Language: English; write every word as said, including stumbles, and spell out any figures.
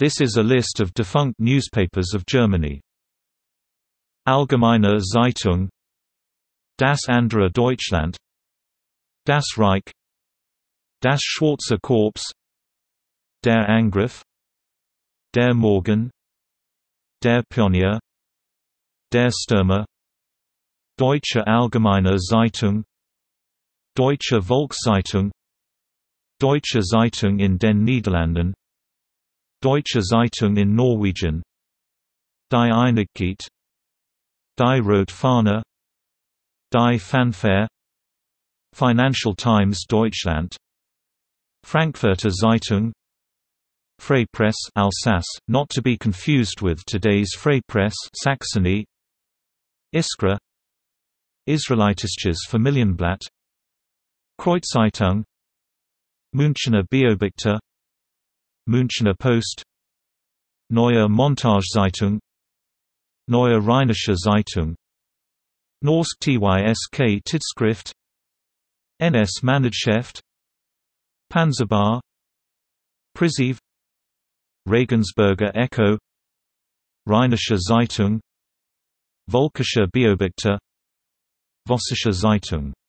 This is a list of defunct newspapers of Germany. Allgemeine Zeitung, Das andere Deutschland, Das Reich, Das Schwarze Korps, Der Angriff, Der Morgen, Der Pionier, Der Stürmer, Deutsche Allgemeine Zeitung, Deutsche Volkszeitung, Deutsche Zeitung in den Niederlanden, Deutsche Zeitung in Norwegian, Die Einigkeit, Die Rote Fahne, Die Fanfare, Financial Times Deutschland, Frankfurter Zeitung, Freie Presse, Alsace, not to be confused with today's Freie Presse, Saxony, Iskra, Israelitisches Familienblatt, Kreuzzeitung, Münchener Beobachter, Münchener Post, Neue Montagzeitung, Neue Rheinische Zeitung, Norsk-Tysk Tidsskrift, N S Månedshefte, Panzerbär, Prizyv, Regensburger Echo, Rheinische Zeitung, Völkischer Beobachter, Vossische Zeitung.